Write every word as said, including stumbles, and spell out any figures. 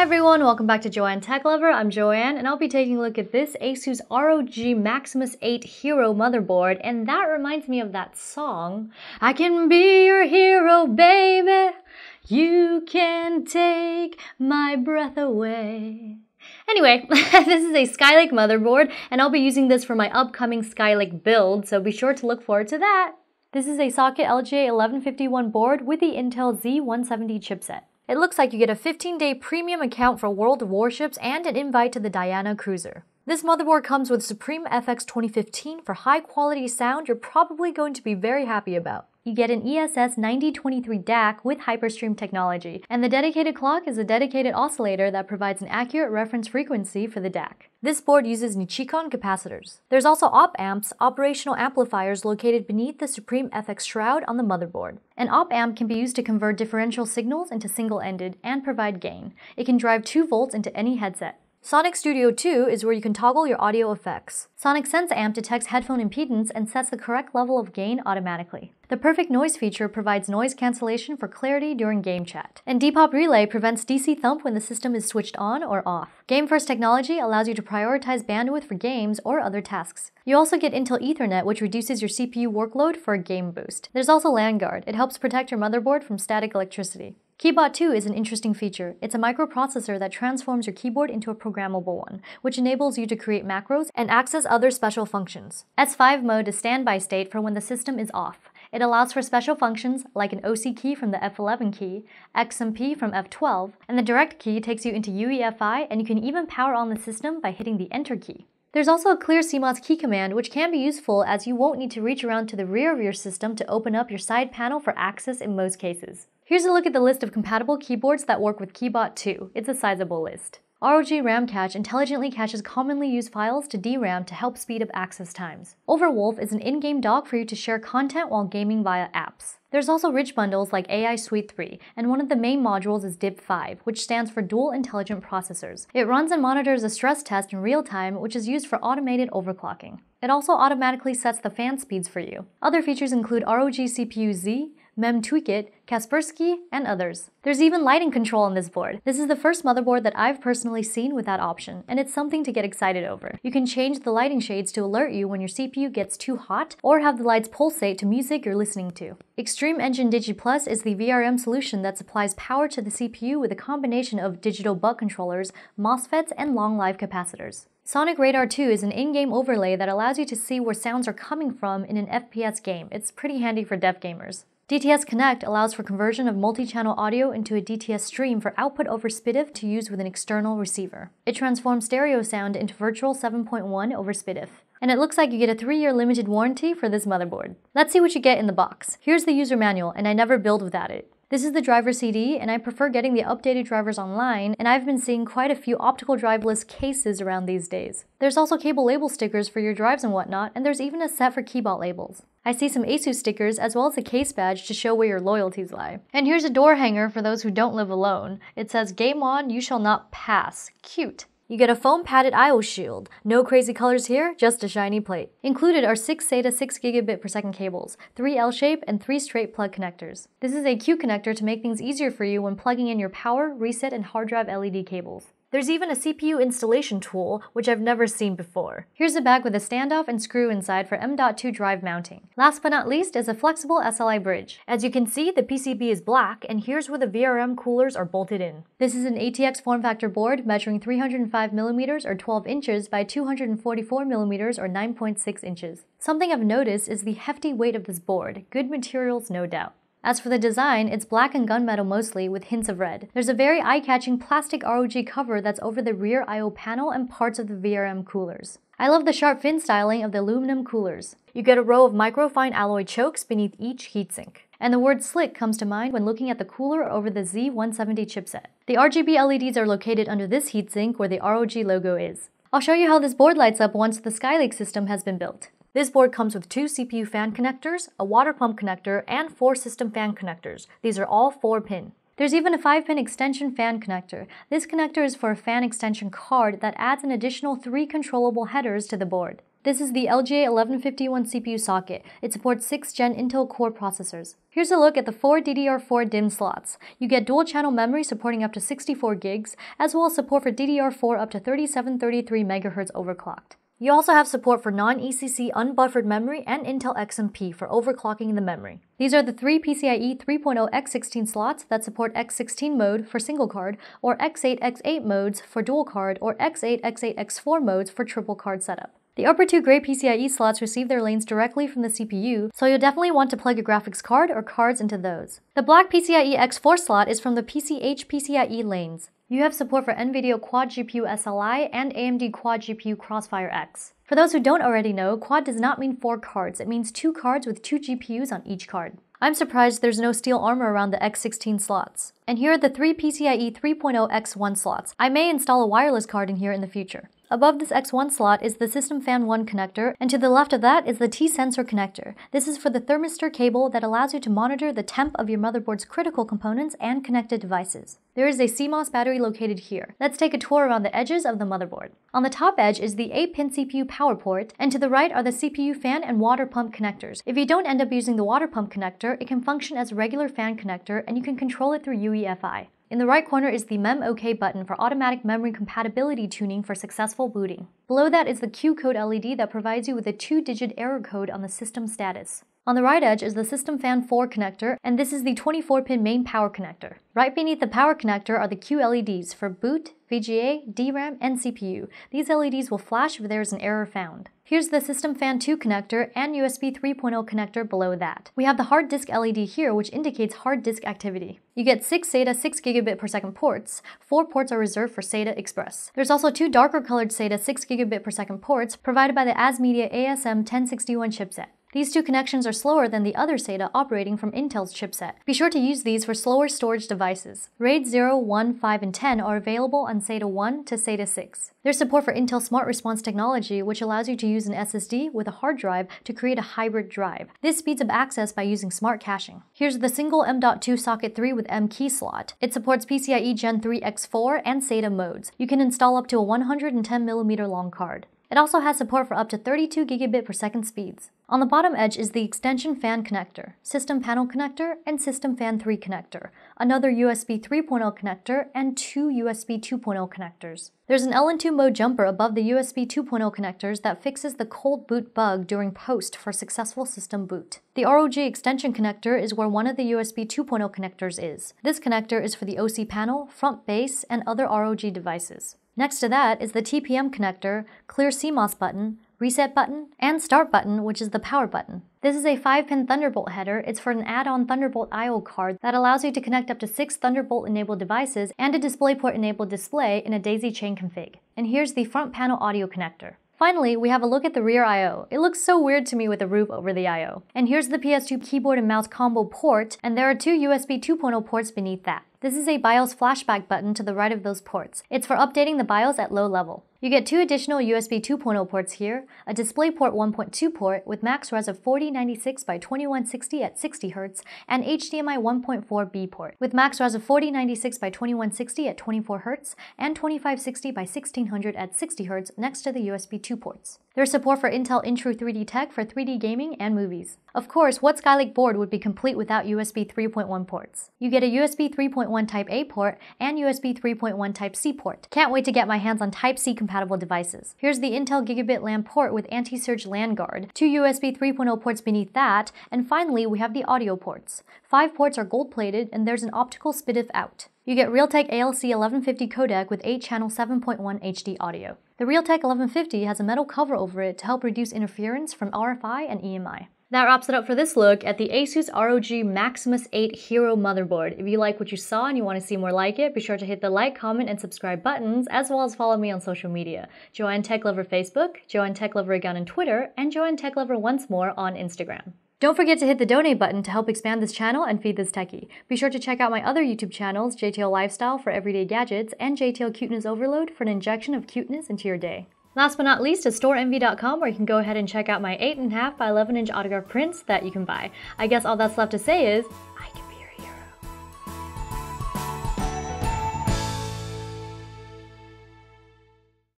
Hi everyone, welcome back to Joanne Tech Lover. I'm Joanne and I'll be taking a look at this ASUS R O G Maximus eight Hero motherboard, and that reminds me of that song, I can be your hero baby, you can take my breath away. Anyway, this is a Skylake motherboard and I'll be using this for my upcoming Skylake build, so be sure to look forward to that. This is a Socket L G A eleven fifty-one board with the Intel Z one seventy chipset. It looks like you get a fifteen day premium account for World of Warships and an invite to the Diana Cruiser. This motherboard comes with Supreme F X twenty fifteen for high quality sound you're probably going to be very happy about. You get an E S S ninety twenty-three D A C with HyperStream technology, and the dedicated clock is a dedicated oscillator that provides an accurate reference frequency for the D A C. This board uses Nichicon capacitors. There's also op amps, operational amplifiers located beneath the Supreme F X shroud on the motherboard. An op amp can be used to convert differential signals into single-ended and provide gain. It can drive two volts into any headset. Sonic Studio two is where you can toggle your audio effects. Sonic Sense Amp detects headphone impedance and sets the correct level of gain automatically. The perfect noise feature provides noise cancellation for clarity during game chat. And DeepPop Relay prevents D C thump when the system is switched on or off. GameFirst technology allows you to prioritize bandwidth for games or other tasks. You also get Intel Ethernet, which reduces your C P U workload for a game boost. There's also LAN Guard. It helps protect your motherboard from static electricity. KeyBot two is an interesting feature. It's a microprocessor that transforms your keyboard into a programmable one, which enables you to create macros and access other special functions. S five mode is standby state for when the system is off. It allows for special functions like an O C key from the F eleven key, X M P from F twelve, and the direct key takes you into U E F I, and you can even power on the system by hitting the Enter key. There's also a clear C M O S key command, which can be useful as you won't need to reach around to the rear of your system to open up your side panel for access in most cases. Here's a look at the list of compatible keyboards that work with KeyBot two. It's a sizable list. R O G RAM Cache intelligently caches commonly used files to D RAM to help speed up access times. Overwolf is an in-game dock for you to share content while gaming via apps. There's also rich bundles like A I Suite three, and one of the main modules is D I P five, which stands for Dual Intelligent Processors. It runs and monitors a stress test in real time, which is used for automated overclocking. It also automatically sets the fan speeds for you. Other features include R O G C P U Z, M dot two, Kaspersky, and others. There's even lighting control on this board. This is the first motherboard that I've personally seen with that option, and it's something to get excited over. You can change the lighting shades to alert you when your C P U gets too hot, or have the lights pulsate to music you're listening to. Extreme Engine DigiPlus is the V R M solution that supplies power to the C P U with a combination of digital buck controllers, MOSFETs, and long-life capacitors. Sonic Radar two is an in-game overlay that allows you to see where sounds are coming from in an F P S game. It's pretty handy for deaf gamers. D T S Connect allows for conversion of multi-channel audio into a D T S stream for output over S P D I F to use with an external receiver. It transforms stereo sound into virtual seven point one over S P D I F. And it looks like you get a three year limited warranty for this motherboard. Let's see what you get in the box. Here's the user manual, and I never build without it. This is the driver C D, and I prefer getting the updated drivers online, and I've been seeing quite a few optical driveless cases around these days. There's also cable label stickers for your drives and whatnot, and there's even a set for KeyBot labels. I see some ASUS stickers as well as a case badge to show where your loyalties lie. And here's a door hanger for those who don't live alone. It says, "Game on, you shall not pass." Cute. You get a foam padded I O shield. No crazy colors here, just a shiny plate. Included are six SATA six gigabit per second cables, three L-shape, and three straight plug connectors. This is a Q connector to make things easier for you when plugging in your power, reset, and hard drive L E D cables. There's even a C P U installation tool, which I've never seen before. Here's a bag with a standoff and screw inside for M dot two drive mounting. Last but not least is a flexible S L I bridge. As you can see, the P C B is black, and here's where the V R M coolers are bolted in. This is an A T X form factor board measuring three hundred five millimeters or twelve inches by two hundred forty-four millimeters or nine point six inches. Something I've noticed is the hefty weight of this board. Good materials, no doubt. As for the design, it's black and gunmetal mostly, with hints of red. There's a very eye-catching plastic R O G cover that's over the rear I O panel and parts of the V R M coolers. I love the sharp fin styling of the aluminum coolers. You get a row of microfine alloy chokes beneath each heatsink. And the word slick comes to mind when looking at the cooler over the Z one seventy chipset. The R G B L E Ds are located under this heatsink where the R O G logo is. I'll show you how this board lights up once the Skylake system has been built. This board comes with two C P U fan connectors, a water pump connector, and four system fan connectors. These are all four pin. There's even a five pin extension fan connector. This connector is for a fan extension card that adds an additional three controllable headers to the board. This is the L G A eleven fifty-one C P U socket. It supports sixth gen Intel Core processors. Here's a look at the four D D R four DIMM slots. You get dual channel memory supporting up to sixty-four gigs, as well as support for D D R four up to thirty-seven thirty-three megahertz overclocked. You also have support for non E C C unbuffered memory and Intel X M P for overclocking the memory. These are the three P C I E three point oh by sixteen slots that support by sixteen mode for single card, or by eight by eight modes for dual card, or by eight by eight by four modes for triple card setup. The upper two gray P C I E slots receive their lanes directly from the C P U, so you'll definitely want to plug a graphics card or cards into those. The black P C I E by four slot is from the P C H P C I E lanes. You have support for NVIDIA Quad G P U S L I and A M D Quad G P U Crossfire X. For those who don't already know, quad does not mean four cards, it means two cards with two G P Us on each card. I'm surprised there's no steel armor around the by sixteen slots. And here are the three P C I E three point oh by one slots. I may install a wireless card in here in the future. Above this by one slot is the System Fan one connector, and to the left of that is the T-sensor connector. This is for the thermistor cable that allows you to monitor the temp of your motherboard's critical components and connected devices. There is a C MOS battery located here. Let's take a tour around the edges of the motherboard. On the top edge is the eight pin C P U power port, and to the right are the C P U fan and water pump connectors. If you don't end up using the water pump connector, it can function as a regular fan connector, and you can control it through U E F I. In the right corner is the MEM OK button for automatic memory compatibility tuning for successful booting. Below that is the Q code L E D that provides you with a two digit error code on the system status. On the right edge is the System Fan four connector, and this is the twenty-four pin main power connector. Right beneath the power connector are the Q L E Ds for boot, V G A, D RAM, and C P U. These L E Ds will flash if there is an error found. Here's the System Fan two connector and U S B three point oh connector below that. We have the hard disk L E D here, which indicates hard disk activity. You get six SATA six gigabit per second ports. Four ports are reserved for SATA Express. There's also two darker colored SATA six gigabit per second ports provided by the ASMedia A S M ten sixty-one chipset. These two connections are slower than the other SATA operating from Intel's chipset. Be sure to use these for slower storage devices. RAID zero, one, five, and ten are available on SATA one to SATA six. There's support for Intel Smart Response technology, which allows you to use an S S D with a hard drive to create a hybrid drive. This speeds up access by using smart caching. Here's the single M dot two socket three with M key slot. It supports P C I E gen three by four and SATA modes. You can install up to a one hundred ten millimeter long card. It also has support for up to thirty-two gigabit per second speeds. On the bottom edge is the extension fan connector, system panel connector, and system fan three connector, another U S B three point oh connector, and two U S B two point oh connectors. There's an L N two mode jumper above the U S B two point oh connectors that fixes the cold boot bug during post for successful system boot. The R O G extension connector is where one of the U S B two point oh connectors is. This connector is for the O C panel, front base, and other R O G devices. Next to that is the T P M connector, clear C MOS button, reset button, and start button, which is the power button. This is a five pin Thunderbolt header. It's for an add-on Thunderbolt I O card that allows you to connect up to six Thunderbolt-enabled devices and a DisplayPort-enabled display in a daisy chain config. And here's the front panel audio connector. Finally, we have a look at the rear I O. It looks so weird to me with a roof over the I O. And here's the P S two keyboard and mouse combo port, and there are two U S B two point oh ports beneath that. This is a BIOS flashback button to the right of those ports. It's for updating the BIOS at low level. You get two additional U S B two point oh ports here, a DisplayPort one point two port with max res of forty ninety-six by twenty-one sixty at sixty hertz, and H D M I one point four B port with max res of forty ninety-six by twenty-one sixty at twenty-four hertz and twenty-five sixty by sixteen hundred at sixty hertz next to the U S B two ports. There's support for Intel Intru three D Tech for three D gaming and movies. Of course, what Skylake board would be complete without U S B three point one ports? You get a U S B three point one Type A port and U S B three point one Type C port. Can't wait to get my hands on Type C compatible devices. Here's the Intel Gigabit LAN port with anti-surge LAN Guard, two U S B three point oh ports beneath that, and finally we have the audio ports. Five ports are gold-plated and there's an optical S P D I F out. You get Realtek A L C eleven fifty codec with eight channel seven point one H D audio. The Realtek eleven fifty has a metal cover over it to help reduce interference from R F I and E M I. That wraps it up for this look at the ASUS ROG Maximus eight Hero motherboard. If you like what you saw and you want to see more like it, be sure to hit the like, comment, and subscribe buttons, as well as follow me on social media. Joanne Tech Lover Facebook, Joanne Tech Lover again on Twitter, and Joanne Tech Lover once more on Instagram. Don't forget to hit the donate button to help expand this channel and feed this techie. Be sure to check out my other YouTube channels, J T L Lifestyle for everyday gadgets, and J T L Cuteness Overload for an injection of cuteness into your day. Last but not least is store envy dot com, where you can go ahead and check out my eight and a half by eleven inch autograph prints that you can buy. I guess all that's left to say is